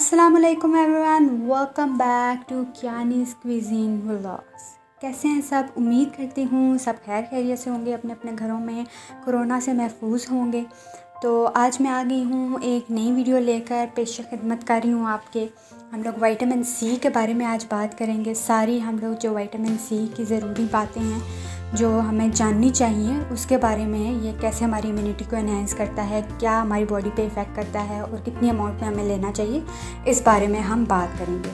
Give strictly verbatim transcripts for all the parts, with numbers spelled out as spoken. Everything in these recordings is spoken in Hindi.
अस्सलामुअलैकुम everyone, welcome back to Kiani's cuisine vlogs. कैसे हैं सब? उम्मीद करती हूँ सब खैर खैरियत से होंगे, अपने अपने घरों में कोरोना से महफूज होंगे। तो आज मैं आ गई हूँ एक नई वीडियो लेकर, पेश खिदमत कर रही हूँ आपके। हम लोग विटामिन सी के बारे में आज बात करेंगे। सारी हम लोग जो विटामिन सी की ज़रूरी बातें हैं जो हमें जाननी चाहिए उसके बारे में, ये कैसे हमारी इम्यूनिटी को एनहांस करता है, क्या हमारी बॉडी पे इफ़ेक्ट करता है और कितनी अमाउंट में हमें लेना चाहिए, इस बारे में हम बात करेंगे।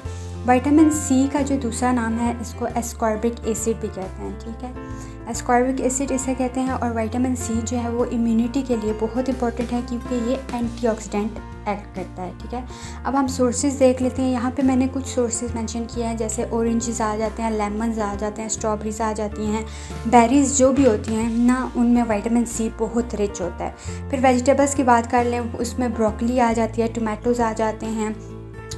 विटामिन सी का जो दूसरा नाम है इसको एस्कॉर्बिक एसिड भी कहते हैं, ठीक है। एस्कॉर्बिक एसिड इसे कहते हैं। और विटामिन सी जो है वो इम्यूनिटी के लिए बहुत इंपॉर्टेंट है क्योंकि ये एंटीऑक्सीडेंट एक्ट करता है, ठीक है। अब हम सोर्सेज देख लेते हैं। यहाँ पे मैंने कुछ सोर्सेज मेंशन किए हैं, जैसे ऑरेंजेस आ जाते हैं, लेमन्स आ जाते हैं, स्ट्रॉबेरीज आ जाती हैं, बेरीज़ जो भी होती हैं ना, उनमें विटामिन सी बहुत रिच होता है। फिर वेजिटेबल्स की बात कर लें, उसमें ब्रोकली आ जाती है, टमाटोज़ आ जाते हैं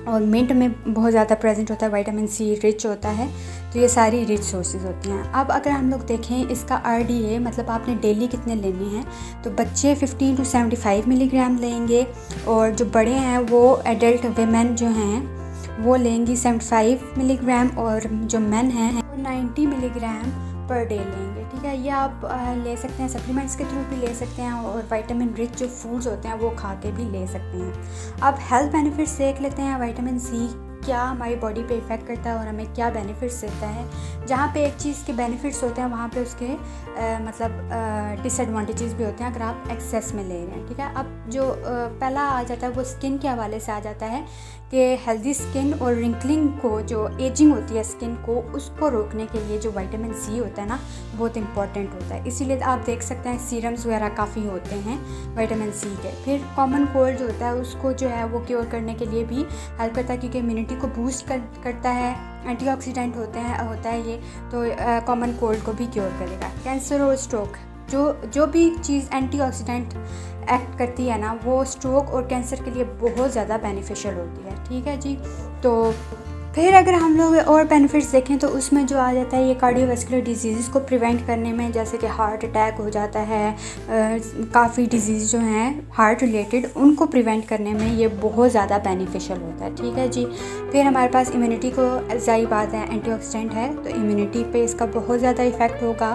और मिंट में बहुत ज़्यादा प्रेजेंट होता है, विटामिन सी रिच होता है। तो ये सारी रिच सोर्सेज होती हैं। अब अगर हम लोग देखें इसका आर डी ए, मतलब आपने डेली कितने लेने हैं, तो बच्चे fifteen to seventy five milligram लेंगे और जो बड़े हैं वो एडल्ट वेमेन जो हैं वो लेंगी सेवेंटी फाइव मिलीग्राम और जो मेन हैं वो नाइन्टी मिलीग्राम पर डे लेंगे, ठीक है। ये आप ले सकते हैं, सप्लीमेंट्स के थ्रू भी ले सकते हैं और विटामिन रिच जो फूड्स होते हैं वो खा के भी ले सकते हैं। अब हेल्थ बेनिफिट्स देख लेते हैं। विटामिन सी क्या हमारी बॉडी पे इफ़ेक्ट करता है और हमें क्या बेनिफिट्स देता है। जहाँ पे एक चीज़ के बेनिफिट्स होते हैं वहाँ पे उसके आ, मतलब डिसएडवांटेजेस भी होते हैं अगर आप एक्सेस में ले रहे हैं, ठीक है। अब जो आ, पहला आ जाता है वो स्किन के हवाले से आ जाता है कि हेल्दी स्किन और रिंकलिंग को, जो एजिंग होती है स्किन को, उसको रोकने के लिए जो विटामिन सी होता है ना बहुत इंपॉर्टेंट होता है। इसीलिए आप देख सकते हैं सीरम्स वगैरह काफ़ी होते हैं विटामिन सी के। फिर कॉमन कोल्ड जो होता है उसको जो है वो क्योर करने के लिए भी हेल्प करता है क्योंकि इम्यूनिटी को बूस्ट कर, करता है, एंटीऑक्सीडेंट होते हैं होता है ये, तो कॉमन कोल्ड को भी क्योर करेगा। कैंसर और स्ट्रोक, जो जो भी चीज़ एंटीऑक्सीडेंट एक्ट करती है ना वो स्ट्रोक और कैंसर के लिए बहुत ज़्यादा बेनिफिशियल होती है, ठीक है जी। तो फिर अगर हम लोग और बेनिफिट्स देखें तो उसमें जो आ जाता है ये कार्डियोवैस्कुलर डिजीज़ को प्रिवेंट करने में, जैसे कि हार्ट अटैक हो जाता है, काफ़ी डिजीज़ जो हैं हार्ट रिलेटेड उनको प्रिवेंट करने में ये बहुत ज़्यादा बेनिफिशियल होता है, ठीक है जी। फिर हमारे पास इम्यूनिटी को, जाहिर बात है एंटीऑक्सीडेंट है तो इम्यूनिटी पे इसका बहुत ज़्यादा इफ़ेक्ट होगा,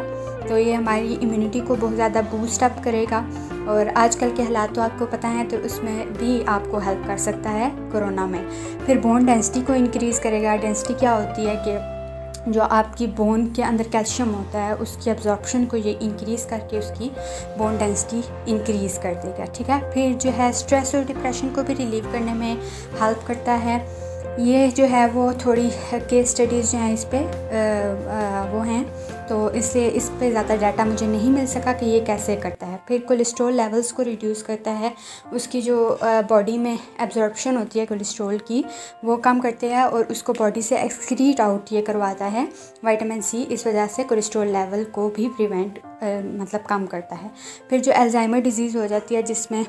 तो ये हमारी इम्यूनिटी को बहुत ज़्यादा बूस्ट अप करेगा। और आजकल के हालात तो आपको पता है, तो उसमें भी आपको हेल्प कर सकता है कोरोना में। फिर बोन डेंसिटी को इंक्रीज़ करेगा। डेंसिटी क्या होती है कि जो आपकी बोन के अंदर कैल्शियम होता है उसकी एब्जॉर्प्शन को ये इंक्रीज़ करके उसकी बोन डेंसिटी इंक्रीज़ कर देगा, ठीक है। फिर जो है स्ट्रेस और डिप्रेशन को भी रिलीव करने में हेल्प करता है। ये जो है वो थोड़ी केस स्टडीज़ जो हैं इस पर वो हैं, तो इसलिए इस पे ज़्यादा डाटा मुझे नहीं मिल सका कि ये कैसे करता है। फिर कोलेस्ट्रॉल लेवल्स को रिड्यूस करता है, उसकी जो बॉडी में एब्जॉर्प्शन होती है कोलेस्ट्रॉल की वो कम करते हैं और उसको बॉडी से एक्सक्रीट आउट ये करवाता है विटामिन सी। इस वजह से कोलेस्ट्रॉल लेवल को भी प्रिवेंट मतलब कम करता है। फिर जो अल्जाइमर डिज़ीज़ हो जाती है जिसमें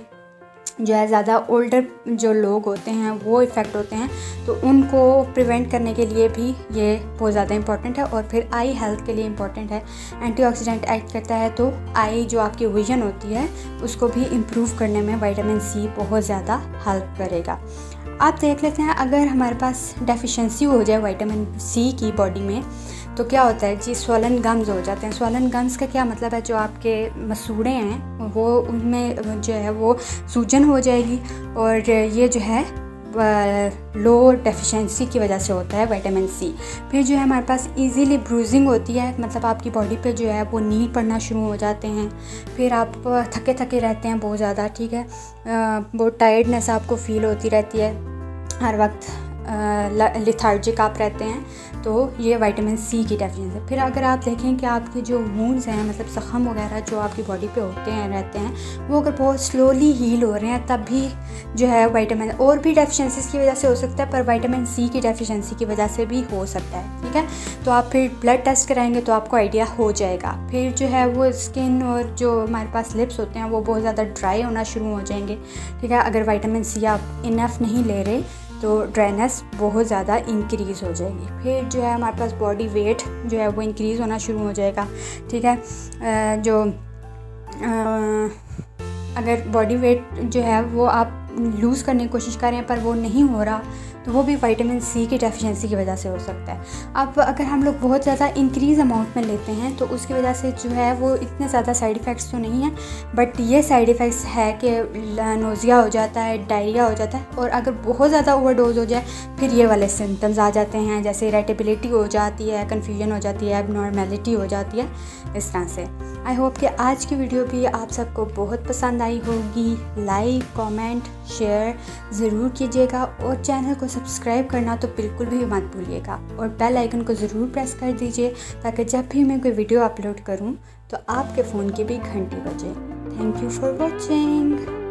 जो है ज़्यादा ओल्डर जो लोग होते हैं वो इफ़ेक्ट होते हैं, तो उनको प्रिवेंट करने के लिए भी ये बहुत ज़्यादा इंपॉर्टेंट है। और फिर आई हेल्थ के लिए इंपॉर्टेंट है, एंटीऑक्सीडेंट एक्ट करता है, तो आई जो आपकी विजन होती है उसको भी इम्प्रूव करने में विटामिन सी बहुत ज़्यादा हेल्प करेगा। आप देख लेते हैं अगर हमारे पास डेफिशिएंसी हो जाए विटामिन सी की बॉडी में तो क्या होता है जी, स्वलन गम्स हो जाते हैं। स्वलन गम्स का क्या मतलब है, जो आपके मसूड़े हैं वो, उनमें जो है वो सूजन हो जाएगी और ये जो है लो डेफिशिएंसी की वजह से होता है विटामिन सी। फिर जो है हमारे पास इजीली ब्रूजिंग होती है, मतलब आपकी बॉडी पे जो है वो नील पड़ना शुरू हो जाते हैं, फिर आप थके थके रहते हैं बहुत ज़्यादा, ठीक है, बहुत टायर्डनेस आपको फ़ील होती रहती है, हर वक्त लिथार्जिक आप रहते हैं, तो ये विटामिन सी की डेफिशिएंसी है। फिर अगर आप देखें कि आपके जो वुंड्स हैं, मतलब जख्म वगैरह जो आपकी बॉडी पे होते हैं रहते हैं, वो अगर बहुत स्लोली हील हो रहे हैं तब भी जो है विटामिन, और भी डेफिशिएंसीज की वजह से हो सकता है पर विटामिन सी की डेफिशिएंसी की वजह से भी हो सकता है, ठीक है। तो आप फिर ब्लड टेस्ट कराएंगे तो आपको आइडिया हो जाएगा। फिर जो है वो स्किन और जो हमारे पास लिप्स होते हैं वो बहुत ज़्यादा ड्राई होना शुरू हो जाएंगे, ठीक है। अगर विटामिन सी आप इनफ नहीं ले रहे तो ड्राइनेस बहुत ज़्यादा इंक्रीज़ हो जाएगी। फिर जो है हमारे पास बॉडी वेट जो है वो इंक्रीज़ होना शुरू हो जाएगा, ठीक है। जो अगर बॉडी वेट जो है वो आप लूज़ करने की कोशिश कर रहे हैं पर वो नहीं हो रहा, तो वो भी विटामिन सी की डेफिशिएंसी की वजह से हो सकता है। अब अगर हम लोग बहुत ज़्यादा इंक्रीज़ अमाउंट में लेते हैं तो उसकी वजह से जो है वो इतने ज़्यादा साइड इफ़ेक्ट्स तो नहीं है, बट ये साइड इफ़ेक्ट्स है कि नोज़िया हो जाता है, डायरिया हो जाता है, और अगर बहुत ज़्यादा ओवरडोज हो जाए फिर ये वाले सिम्टम्स आ जाते हैं, जैसे इरिटेबिलिटी हो जाती है, कन्फ्यूजन हो जाती है, एबनॉर्मेलिटी हो जाती है, इस तरह से। आई होप कि आज की वीडियो भी आप सबको बहुत पसंद आई होगी। लाइक, कमेंट, शेयर ज़रूर कीजिएगा और चैनल को सब्सक्राइब करना तो बिल्कुल भी मत भूलिएगा, और बेल आइकन को ज़रूर प्रेस कर दीजिए ताकि जब भी मैं कोई वीडियो अपलोड करूं तो आपके फ़ोन की भी घंटी बजे। Thank you for watching.